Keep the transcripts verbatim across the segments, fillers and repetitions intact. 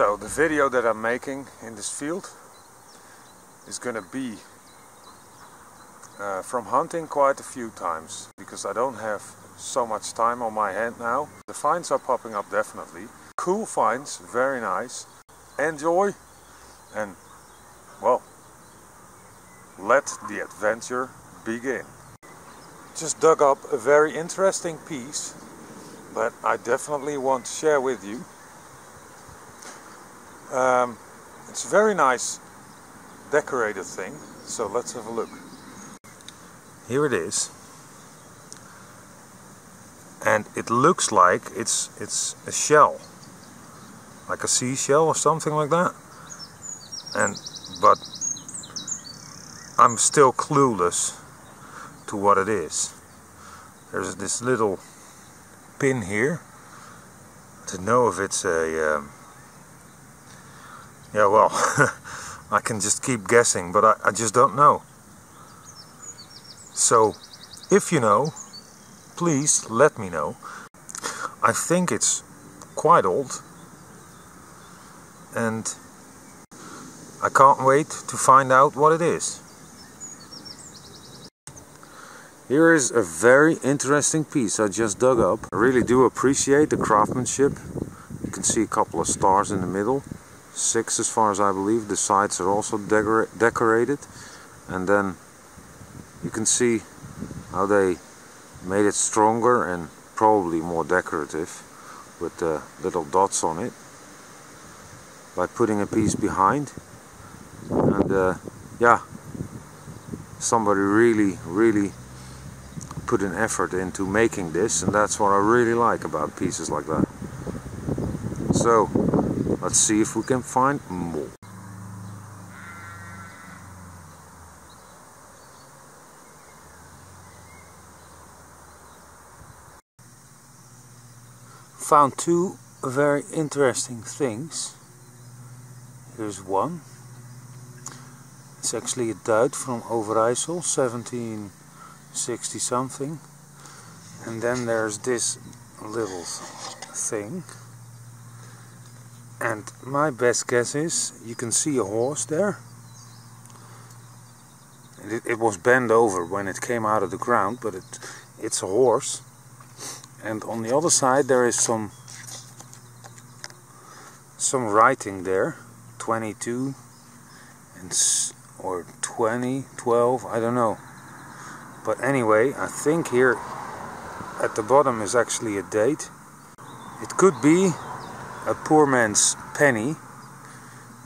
So the video that I'm making in this field is gonna be uh, from hunting quite a few times, because I don't have so much time on my hand now. The finds are popping up, definitely cool finds, very nice. Enjoy, and well, let the adventure begin. Just dug up a very interesting piece that I definitely want to share with you. Um, it's a very nice decorated thing, so let's have a look. Here it is, and it looks like it's it's a shell, like a seashell or something like that. And but I'm still clueless to what it is. There's this little pin here. I don't know if it's a um, yeah, well, I can just keep guessing, but I, I just don't know. So, if you know, please let me know. I think it's quite old, and I can't wait to find out what it is. Here is a very interesting piece I just dug up. I really do appreciate the craftsmanship. You can see a couple of stars in the middle. Six, as far as I believe. The sides are also decora decorated, and then you can see how they made it stronger and probably more decorative with the little dots on it by putting a piece behind. And uh, yeah, somebody really really put an effort into making this, and that's what I really like about pieces like that. So let's see if we can find more. Found two very interesting things. Here's one. It's actually a duit from Overijssel, seventeen sixty something. And then there's this little thing. And my best guess is, you can see a horse there. It, it was bent over when it came out of the ground, but it, it's a horse. And on the other side there is some some writing there, twenty-two and or twenty, twelve, I don't know. But anyway, I think here at the bottom is actually a date. It could be a poor man's penny.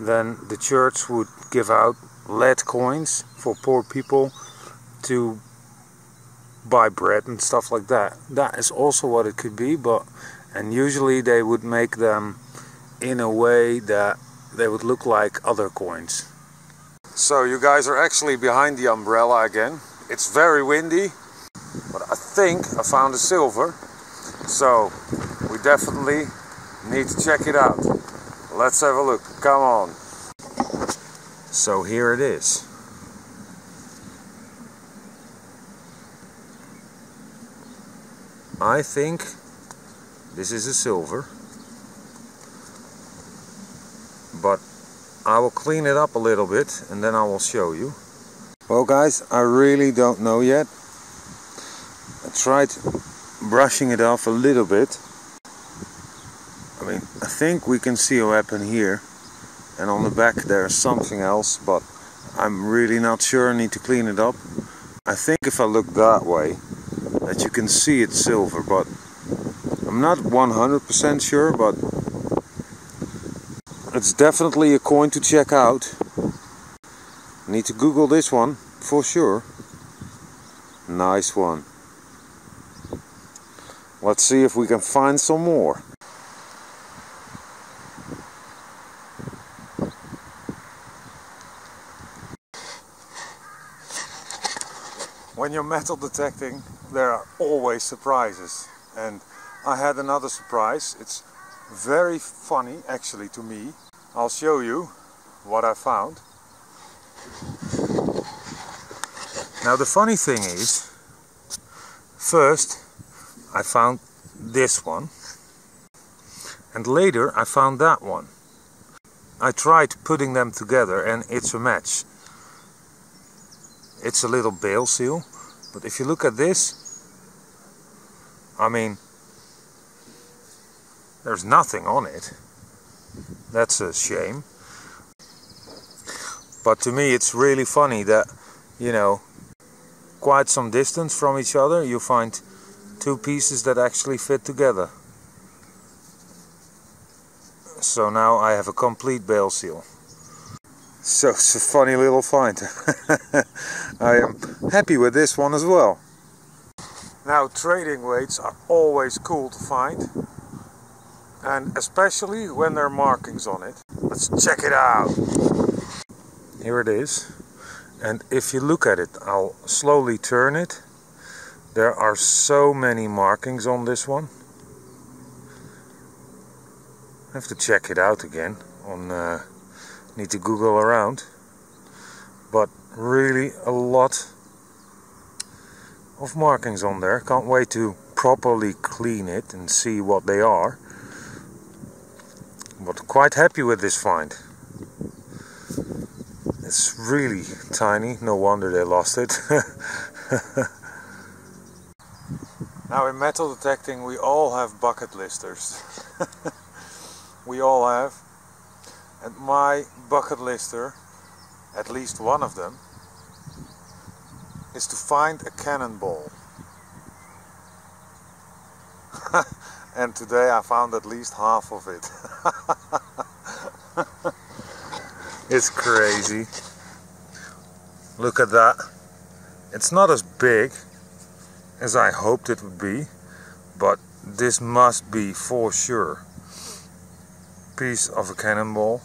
Then the church would give out lead coins for poor people to buy bread and stuff like that. That is also what it could be, but and usually they would make them in a way that they would look like other coins. So you guys are actually behind the umbrella again. It's very windy, but I think I found a silver, so we definitely need to check it out. Let's have a look. Come on. So here it is. I think this is a silver, but I will clean it up a little bit and then I will show you. Well guys, I really don't know yet. I tried brushing it off a little bit. I mean, I think we can see a weapon here, and on the back there is something else, but I'm really not sure. I need to clean it up. I think if I look that way, that you can see it's silver, but I'm not one hundred percent sure, but it's definitely a coin to check out. I need to Google this one, for sure. Nice one. Let's see if we can find some more. When you're metal detecting, there are always surprises, and I had another surprise. It's very funny actually to me. I'll show you what I found. Now the funny thing is, first I found this one, and later I found that one. I tried putting them together and it's a match. It's a little bale seal, but if you look at this, I mean, there's nothing on it. That's a shame. But to me it's really funny that, you know, quite some distance from each other you find two pieces that actually fit together. So now I have a complete bale seal. So it's a funny little find. I am happy with this one as well. Now, trading weights are always cool to find, and especially when there are markings on it. Let's check it out. Here it is, and if you look at it, I'll slowly turn it. There are so many markings on this one. I have to check it out again. On uh, need to Google around, but really a lot of markings on there. Can't wait to properly clean it and see what they are, but quite happy with this find. It's really tiny, no wonder they lost it. Now, in metal detecting we all have bucket listers. We all have, and my bucket lister, at least one of them, is to find a cannonball. And today I found at least half of it. It's crazy. Look at that. It's not as big as I hoped it would be, but this must be for sure a piece of a cannonball.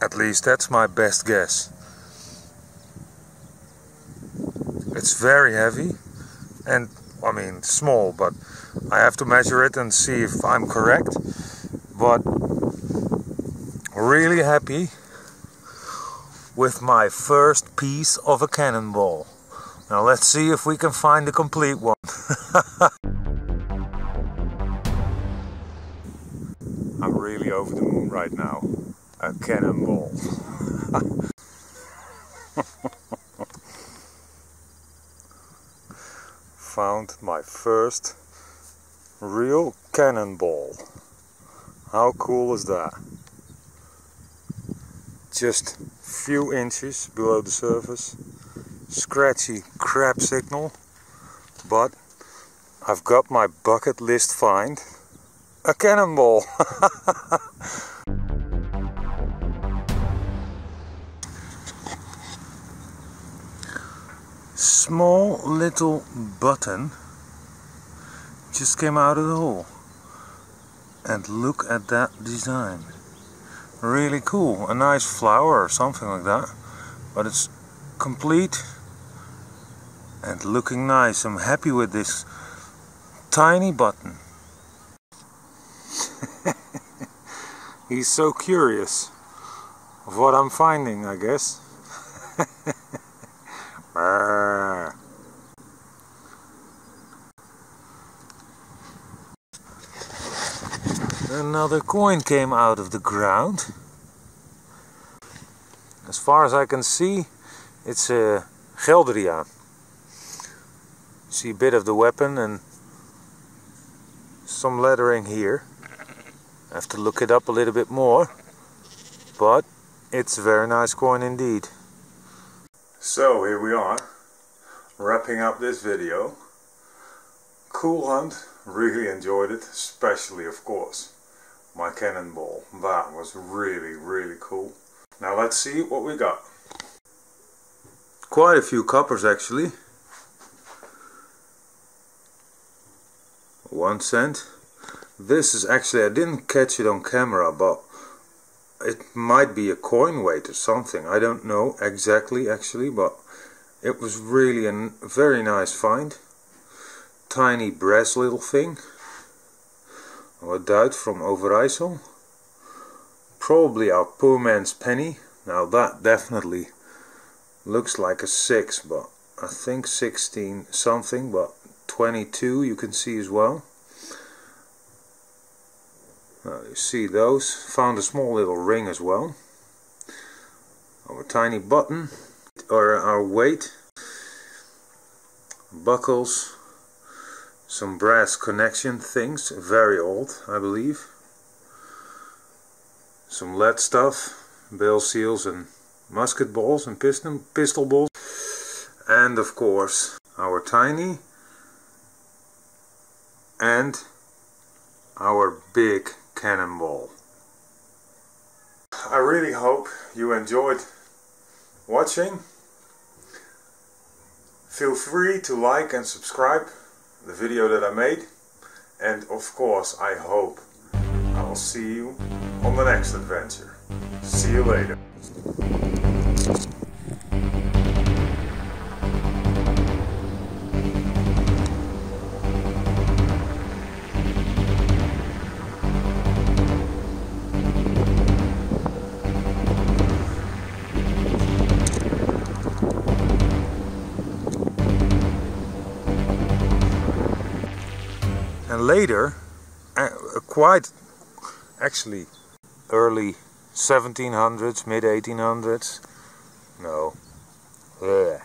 At least that's my best guess. It's very heavy, and I mean small, but I have to measure it and see if I'm correct. But really happy with my first piece of a cannonball. Now let's see if we can find the complete one. I'm really over the moon right now. A cannonball. Found my first real cannonball. How cool is that? Just few inches below the surface, scratchy crap signal, but I've got my bucket list find, a cannonball. Small little button just came out of the hole, and look at that design. Really cool, a nice flower or something like that, but it's complete and looking nice. I'm happy with this tiny button. He's so curious of what I'm finding, I guess. Another coin came out of the ground. As far as I can see, it's a Gelderia. See a bit of the weapon and some lettering here. I have to look it up a little bit more, but it's a very nice coin indeed. So here we are, wrapping up this video. Cool hunt, really enjoyed it, especially of course my cannonball. That was really, really cool. Now let's see what we got. Quite a few coppers actually. One cent. This is actually, I didn't catch it on camera, but it might be a coin weight or something. I don't know exactly actually, but it was really a very nice find. Tiny brass little thing. A duit from Overijssel. Probably our poor man's penny. Now that definitely looks like a six, but I think sixteen something, but twenty-two you can see as well. Uh, you see those. Found a small little ring as well. Our tiny button, or our weight, buckles, some brass connection things, very old I believe, some lead stuff, bale seals and musket balls and piston, pistol balls, and of course our tiny and our big cannonball. I really hope you enjoyed watching. Feel free to like and subscribe the video that I made, and of course I hope I will see you on the next adventure. See you later. Later, uh, quite actually early seventeen hundreds, mid eighteen hundreds, no, yeah.